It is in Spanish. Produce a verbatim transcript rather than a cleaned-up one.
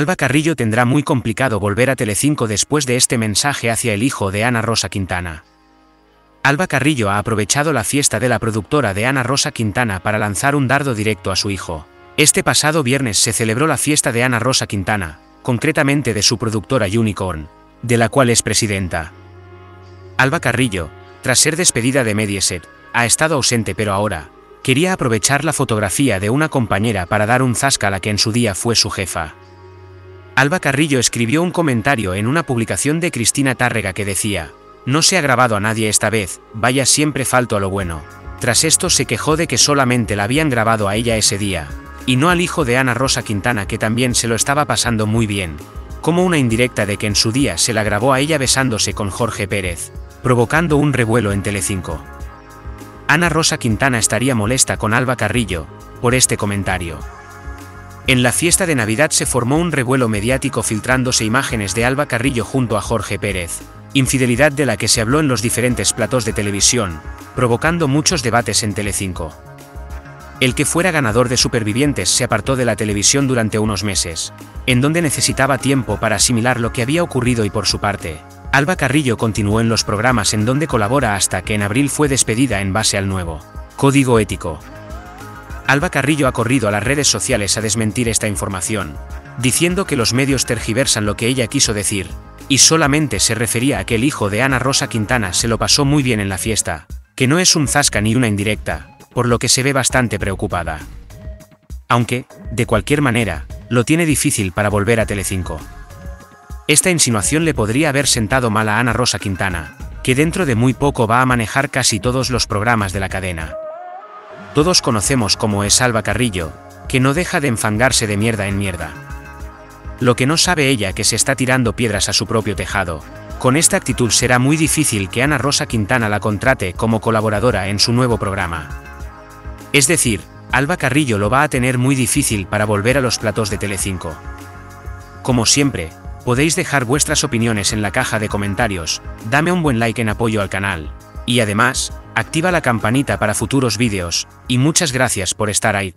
Alba Carrillo tendrá muy complicado volver a Telecinco después de este mensaje hacia el hijo de Ana Rosa Quintana. Alba Carrillo ha aprovechado la fiesta de la productora de Ana Rosa Quintana para lanzar un dardo directo a su hijo. Este pasado viernes se celebró la fiesta de Ana Rosa Quintana, concretamente de su productora Unicorn, de la cual es presidenta. Alba Carrillo, tras ser despedida de Mediaset, ha estado ausente, pero ahora quería aprovechar la fotografía de una compañera para dar un zasca a la que en su día fue su jefa. Alba Carrillo escribió un comentario en una publicación de Cristina Tárrega que decía: «No se ha grabado a nadie esta vez, vaya, siempre falto a lo bueno». Tras esto se quejó de que solamente la habían grabado a ella ese día, y no al hijo de Ana Rosa Quintana, que también se lo estaba pasando muy bien. Como una indirecta de que en su día se la grabó a ella besándose con Jorge Pérez, provocando un revuelo en Telecinco. Ana Rosa Quintana estaría molesta con Alba Carrillo por este comentario. En la fiesta de Navidad se formó un revuelo mediático filtrándose imágenes de Alba Carrillo junto a Jorge Pérez, infidelidad de la que se habló en los diferentes platos de televisión, provocando muchos debates en Telecinco. El que fuera ganador de Supervivientes se apartó de la televisión durante unos meses, en donde necesitaba tiempo para asimilar lo que había ocurrido, y por su parte, Alba Carrillo continuó en los programas en donde colabora hasta que en abril fue despedida en base al nuevo código ético. Alba Carrillo ha corrido a las redes sociales a desmentir esta información, diciendo que los medios tergiversan lo que ella quiso decir, y solamente se refería a que el hijo de Ana Rosa Quintana se lo pasó muy bien en la fiesta, que no es un zasca ni una indirecta, por lo que se ve bastante preocupada. Aunque, de cualquier manera, lo tiene difícil para volver a Telecinco. Esta insinuación le podría haber sentado mal a Ana Rosa Quintana, que dentro de muy poco va a manejar casi todos los programas de la cadena. Todos conocemos cómo es Alba Carrillo, que no deja de enfangarse de mierda en mierda. Lo que no sabe ella que se está tirando piedras a su propio tejado. Con esta actitud será muy difícil que Ana Rosa Quintana la contrate como colaboradora en su nuevo programa. Es decir, Alba Carrillo lo va a tener muy difícil para volver a los platos de Telecinco. Como siempre, podéis dejar vuestras opiniones en la caja de comentarios, dame un buen like en apoyo al canal, y además, activa la campanita para futuros vídeos, y muchas gracias por estar ahí.